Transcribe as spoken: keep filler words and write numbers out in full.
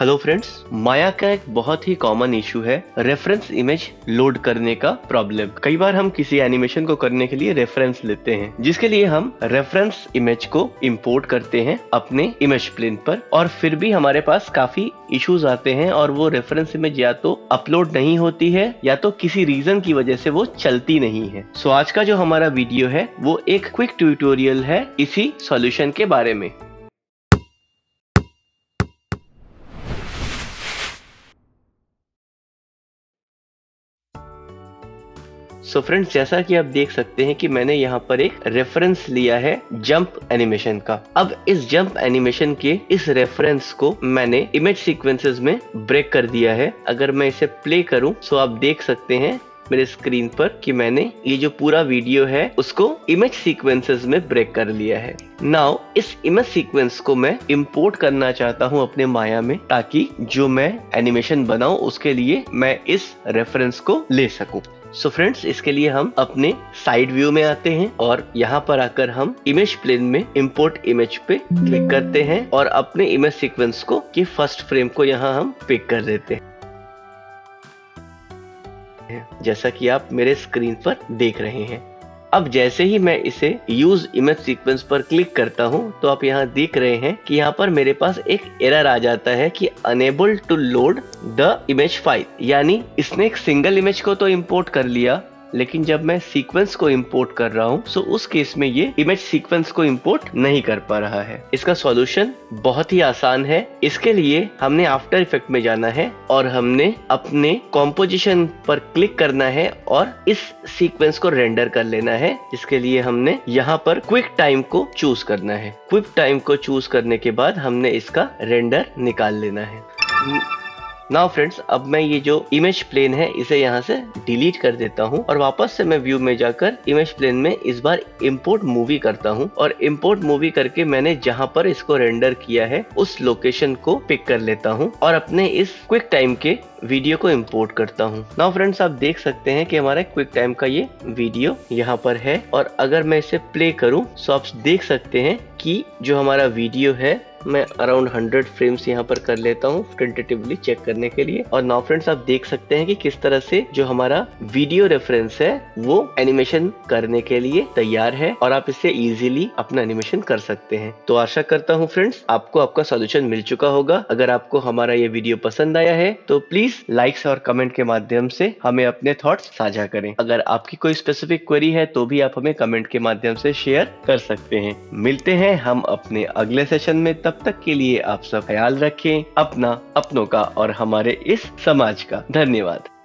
Hello friends, माया का एक बहुत ही कॉमन इशू है रेफरेंस इमेज लोड करने का प्रॉब्लम। कई बार हम किसी एनिमेशन को करने के लिए रेफरेंस लेते हैं, जिसके लिए हम रेफरेंस इमेज को इंपोर्ट करते हैं अपने इमेज प्लेन पर, और फिर भी हमारे पास काफी इश्यूज आते हैं और वो रेफरेंस इमेज या तो अपलोड नहीं होती है या तो किसी रीजन की वजह से वो चलती नहीं है। सो आज का जो हमारा वीडियो है वो एक क्विक ट्यूटोरियल है इसी सॉल्यूशन के बारे में। सो so फ्रेंड्स, जैसा कि आप देख सकते हैं कि मैंने यहाँ पर एक रेफरेंस लिया है जंप एनिमेशन का। अब इस जंप एनिमेशन के इस रेफरेंस को मैंने इमेज सीक्वेंसेस में ब्रेक कर दिया है। अगर मैं इसे प्ले करूँ सो आप देख सकते हैं मेरे स्क्रीन पर कि मैंने ये जो पूरा वीडियो है उसको इमेज सीक्वेंसेस में ब्रेक कर लिया है। नाउ इस इमेज सीक्वेंस को मैं इंपोर्ट करना चाहता हूँ अपने माया में, ताकि जो मैं एनिमेशन बनाऊँ उसके लिए मैं इस रेफरेंस को ले सकूँ। सो so फ्रेंड्स, इसके लिए हम अपने साइड व्यू में आते हैं और यहाँ पर आकर हम इमेज प्लेन में इंपोर्ट इमेज पे क्लिक करते हैं और अपने इमेज सीक्वेंस को कि फर्स्ट फ्रेम को यहाँ हम पिक कर देते हैं, जैसा कि आप मेरे स्क्रीन पर देख रहे हैं। अब जैसे ही मैं इसे यूज इमेज सीक्वेंस पर क्लिक करता हूं, तो आप यहां देख रहे हैं कि यहां पर मेरे पास एक एरर आ जाता है कि unable to load the image file, यानी इसने एक सिंगल इमेज को तो इंपोर्ट कर लिया, लेकिन जब मैं सीक्वेंस को इंपोर्ट कर रहा हूं सो उस केस में ये इमेज सीक्वेंस को इंपोर्ट नहीं कर पा रहा है। इसका सॉल्यूशन बहुत ही आसान है। इसके लिए हमने आफ्टर इफेक्ट में जाना है और हमने अपने कॉम्पोजिशन पर क्लिक करना है और इस सीक्वेंस को रेंडर कर लेना है। इसके लिए हमने यहाँ पर क्विक टाइम को चूज करना है। क्विक टाइम को चूज करने के बाद हमने इसका रेंडर निकाल लेना है। नाउ फ्रेंड्स, अब मैं ये जो इमेज प्लेन है इसे यहाँ से डिलीट कर देता हूँ और वापस से मैं व्यू में जाकर इमेज प्लेन में इस बार इंपोर्ट मूवी करता हूँ और इंपोर्ट मूवी करके मैंने जहाँ पर इसको रेंडर किया है उस लोकेशन को पिक कर लेता हूँ और अपने इस क्विक टाइम के वीडियो को इंपोर्ट करता हूँ। नाउ फ्रेंड्स, आप देख सकते हैं कि हमारा क्विक टाइम का ये वीडियो यहाँ पर है और अगर मैं इसे प्ले करूँ सो आप देख सकते हैं कि जो हमारा वीडियो है मैं अराउंड हंड्रेड फ्रेम्स यहाँ पर कर लेता हूँ टेंटेटिवली चेक करने के लिए। और नाउ फ्रेंड्स, आप देख सकते हैं कि किस तरह से जो हमारा वीडियो रेफरेंस है वो एनिमेशन करने के लिए तैयार है और आप इससे इजीली अपना एनिमेशन कर सकते हैं। तो आशा करता हूँ फ्रेंड्स आपको आपका सॉल्यूशन मिल चुका होगा। अगर आपको हमारा ये वीडियो पसंद आया है तो प्लीज लाइक्स और कमेंट के माध्यम से हमें अपने थॉट्स साझा करें। अगर आपकी कोई स्पेसिफिक क्वेरी है तो भी आप हमें कमेंट के माध्यम से शेयर कर सकते हैं। मिलते हैं हम अपने अगले सेशन में। तब तक के लिए आप सब ख्याल रखें अपना, अपनों का और हमारे इस समाज का। धन्यवाद।